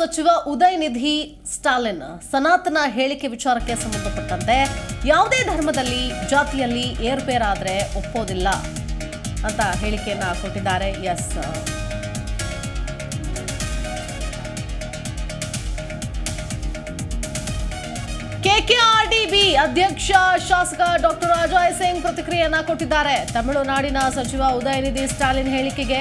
ಸಚಿವ ಉದಯನಿಧಿ ಸ್ಟಾಲಿನ್ ಸನಾತನ ಹೇಳಿಕೆ ವಿಚಾರಕ್ಕೆ ಸಂಬಂಧಪಟ್ಟಂತೆ ಯಾವುದೇ ಧರ್ಮದಲ್ಲಿ ಜಾತಿಯಲ್ಲಿ ಏರ್ಪೇರ್ ಆದರೆ ಒಪ್ಪೋದಿಲ್ಲ ಅಂತ ಹೇಳಿಕೆಯನ್ನು ಕೊಟ್ಟಿದ್ದಾರೆ. ಎಸ್, ಕೆಕೆಆರ್ಡಿಬಿ ಅಧ್ಯಕ್ಷ ಶಾಸಕ ಡಾಕ್ಟರ್ ಅಜಯ್ ಸಿಂಗ್ ಪ್ರತಿಕ್ರಿಯೆಯನ್ನು ಕೊಟ್ಟಿದ್ದಾರೆ. ತಮಿಳುನಾಡಿನ ಸಚಿವ ಉದಯನಿಧಿ ಸ್ಟಾಲಿನ್ ಹೇಳಿಕೆಗೆ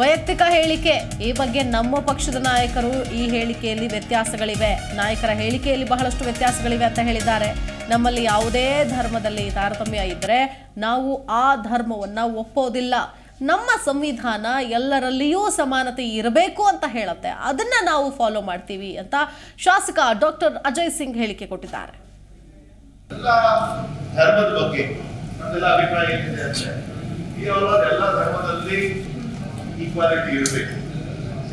ವೈಯಕ್ತಿಕ ಹೇಳಿಕೆ. ಈ ಬಗ್ಗೆ ನಮ್ಮ ಪಕ್ಷದ ನಾಯಕರು ಈ ಹೇಳಿಕೆಯಲ್ಲಿ ವ್ಯತ್ಯಾಸಗಳಿವೆ, ನಾಯಕರ ಹೇಳಿಕೆಯಲ್ಲಿ ಬಹಳಷ್ಟು ವ್ಯತ್ಯಾಸಗಳಿವೆ ಅಂತ ಹೇಳಿದ್ದಾರೆ. ನಮ್ಮಲ್ಲಿ ಯಾವುದೇ ಧರ್ಮದಲ್ಲಿ ತಾರತಮ್ಯ ಇದ್ದರೆ ನಾವು ಆ ಧರ್ಮವನ್ನು ಒಪ್ಪೋದಿಲ್ಲ. ನಮ್ಮ ಸಂವಿಧಾನ ಎಲ್ಲರಲ್ಲಿಯೂ ಸಮಾನತೆ ಇರಬೇಕು ಅಂತ ಹೇಳುತ್ತೆ, ಅದನ್ನು ನಾವು ಫಾಲೋ ಮಾಡ್ತೀವಿ ಅಂತ ಶಾಸಕ ಡಾಕ್ಟರ್ ಅಜಯ್ ಸಿಂಗ್ ಹೇಳಿಕೆ ಕೊಟ್ಟಿದ್ದಾರೆ. ಎಲ್ಲ ಧರ್ಮದ ಬಗ್ಗೆ ನಮ್ಮೆಲ್ಲ ಅಭಿಪ್ರಾಯ ಏನಿದೆ ಅಂದ್ರೆ, ಎಲ್ಲ ಧರ್ಮದಲ್ಲಿ ಈಕ್ವಾಲಿಟಿ ಇರಬೇಕು.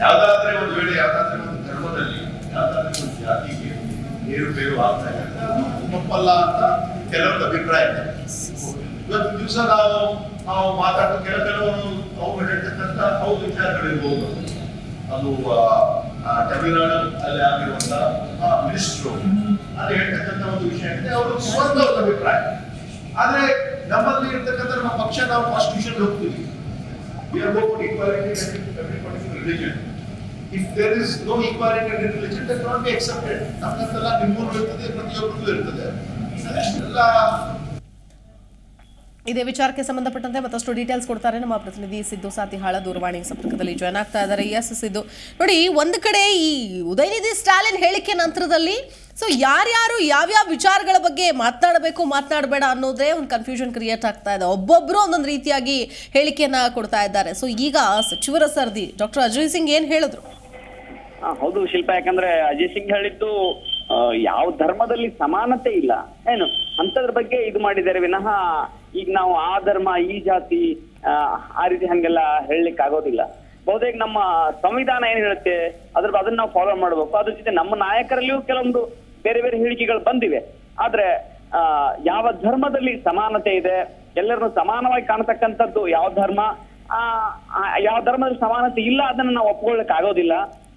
ಯಾವುದಾದ್ರೆ ಒಂದು ವೇಳೆ ಯಾವುದಾದ್ರೆ ಒಂದು ಧರ್ಮದಲ್ಲಿ ಯಾವುದಾದ್ರೆ ಒಂದು ಜಾತಿಗೆ ಏರುಪೇರು ಆಗ್ತಾ ಇದೆ ಒಪ್ಪಲ್ಲ ಅಂತ ಕೆಲವೊಂದು ಅಭಿಪ್ರಾಯ ಇದೆ. ಇವತ್ತು ದಿವಸ ನಾವು ಮಾತಾಡೋ ಕೆಲವರು ಅವ್ರು ಹೇಳ್ತಕ್ಕಂಥ ಅವ್ರ ವಿಚಾರಗಳಿರ್ಬೋದು. ಅದು ತಮಿಳುನಾಡು ಅಲ್ಲಿ ಆಗಿರುವಂತ ಮಿನಿಸ್ಟ್ರು ಅಲ್ಲಿ ಹೇಳ್ತಕ್ಕಂಥ ಒಂದು ವಿಷಯ ಇದೆ, ಅವರು ಸ್ವಂತ ಅವ್ರ ಅಭಿಪ್ರಾಯ. ಆದ್ರೆ ನಮ್ಮಲ್ಲಿ ಇರ್ತಕ್ಕಂಥ ನಮ್ಮ ಪಕ್ಷ ನಾವು ಕಾನ್ಸ್ಟಿಟ್ಯೂಷನ್ ಹೋಗ್ತೀವಿ. If there is no equality in religion, that cannot be accepted. ನಮ್ಮಂತೆಲ್ಲ ನಿಮ್ಮೂರು ಇರ್ತದೆ, ಪ್ರತಿಯೊಬ್ಬರಿಗೂ ಇರ್ತದೆ. ಇದೇ ವಿಚಾರಕ್ಕೆ ಸಂಬಂಧಪಟ್ಟಂತೆ ಮತ್ತಷ್ಟು ಡೀಟೇಲ್ಸ್ ಕೊಡ್ತಾರೆ ನಮ್ಮ ಪ್ರತಿನಿಧಿ ಸಿದ್ದು ಸಾತಿಹಾಳ, ದೂರವಾಣಿ ಸಂಪರ್ಕದಲ್ಲಿ ಜಾಯ್ನ್ ಆಗ್ತಾ ಇದ್ದಾರೆ. ಎಸ್ ಸಿದ್ದು, ನೋಡಿ, ಒಂದು ಕಡೆ ಈ ಉದಯನಿಧಿ ಸ್ಟಾಲಿನ್ ಹೇಳಿಕೆ ನಂತರದಲ್ಲಿ ಯಾರ್ಯಾರು ಯಾವ್ಯಾವ ವಿಚಾರಗಳ ಬಗ್ಗೆ ಮಾತನಾಡಬೇಕು ಮಾತನಾಡಬೇಡ ಅನ್ನೋದೇ ಒಂದು ಕನ್ಫ್ಯೂಷನ್ ಕ್ರಿಯೇಟ್ ಆಗ್ತಾ ಇದೆ. ಒಬ್ಬೊಬ್ರು ಒಂದೊಂದು ರೀತಿಯಾಗಿ ಹೇಳಿಕೆಯನ್ನ ಕೊಡ್ತಾ ಇದ್ದಾರೆ. ಸೊ ಈಗ ಸಚಿವರ ಸರ್ದಿ ಡಾಕ್ಟರ್ ಅಜಯ್ ಸಿಂಗ್ ಏನ್ ಹೇಳಿದ್ರು? ಹೌದು ಶಿಲ್ಪ, ಯಾಕಂದ್ರೆ ಅಜಯ್ ಸಿಂಗ್ ಹೇಳಿದ್ದು ಯಾವ ಧರ್ಮದಲ್ಲಿ ಸಮಾನತೆ ಇಲ್ಲ ಏನು ಅಂತದ್ರ ಬಗ್ಗೆ ಇದು ಮಾಡಿದ್ದಾರೆ ವಿನಃ ಈಗ ನಾವು ಆ ಧರ್ಮ ಈ ಜಾತಿ ಆ ರೀತಿ ಹಂಗೆಲ್ಲ ಹೇಳಲಿಕ್ಕೆ ಆಗೋದಿಲ್ಲ. ಬಹುತೇಕ ನಮ್ಮ ಸಂವಿಧಾನ ಏನ್ ಹೇಳುತ್ತೆ ಅದ್ರ ಅದನ್ನ ನಾವು ಫಾಲೋ ಮಾಡಬೇಕು. ಅದ್ರ ಜೊತೆ ನಮ್ಮ ನಾಯಕರಲ್ಲಿಯೂ ಕೆಲವೊಂದು ಬೇರೆ ಬೇರೆ ಹೇಳಿಕೆಗಳು ಬಂದಿವೆ. ಆದ್ರೆ ಯಾವ ಧರ್ಮದಲ್ಲಿ ಸಮಾನತೆ ಇದೆ, ಎಲ್ಲರನ್ನು ಸಮಾನವಾಗಿ ಕಾಣತಕ್ಕಂಥದ್ದು ಯಾವ ಧರ್ಮ, ಯಾವ ಧರ್ಮದಲ್ಲಿ ಸಮಾನತೆ ಇಲ್ಲ ಅದನ್ನ ನಾವು ಒಪ್ಕೊಳ್ಳಕ್ ಆಗೋದಿಲ್ಲ.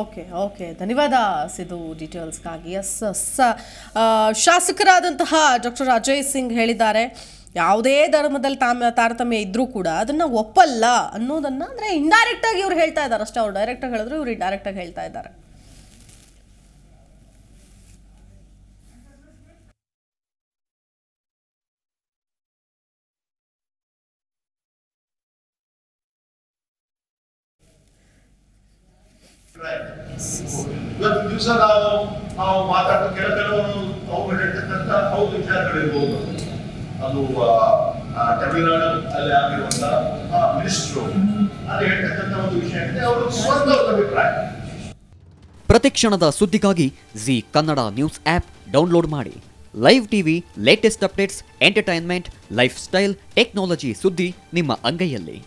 ಓಕೆ ಓಕೆ, ಧನ್ಯವಾದ ಸಿದ್ದು ಡೀಟೇಲ್ಸ್ಗಾಗಿ. ಎಸ್ ಶಾಸಕರಾದಂತಹ ಡಾಕ್ಟರ್ ಅಜಯ್ ಸಿಂಗ್ ಹೇಳಿದ್ದಾರೆ ಯಾವುದೇ ಧರ್ಮದಲ್ಲಿ ತಾರತಮ್ಯ ಇದ್ರೂ ಕೂಡ ಅದನ್ನು ಒಪ್ಪಲ್ಲ ಅನ್ನೋದನ್ನ, ಅಂದರೆ ಇಂಡೈರೆಕ್ಟಾಗಿ ಇವ್ರು ಹೇಳ್ತಾ ಇದ್ದಾರೆ ಅಷ್ಟೇ. ಅವ್ರು ಡೈರೆಕ್ಟಾಗಿ ಹೇಳಿದ್ರು, ಇವ್ರು ಇಂಡೈರೆಕ್ಟಾಗಿ ಹೇಳ್ತಾ ಇದ್ದಾರೆ. ಇವತ್ತು ದಿವಸ ನಾವು ಮಾತಾಡೋ ಕೆಲವರು ಅವ್ರು ಹೇಳ್ತಕ್ಕಂಥ ಅವ್ರ ವಿಚಾರಗಳಿರ್ಬೋದು. ಅದು ತಮಿಳುನಾಡು ಅಲ್ಲಿ ಆಗಿರುವಂತ ಮಿನಿಸ್ಟ್ರು ಅಲ್ಲಿ ಹೇಳ್ತಕ್ಕಂಥ ಒಂದು ವಿಷಯ ಇದೆ, ಅವರು ಸ್ವಂತ ಅಭಿಪ್ರಾಯ. ಪ್ರತಿಕ್ಷಣದ ಸುದ್ದಿಗಾಗಿ Zee Kannada news app download ಮಾಡಿ. Live TV, latest updates, entertainment, lifestyle, technology ಸುದ್ದಿ ನಿಮ್ಮ ಅಂಗೈಯಲ್ಲಿ.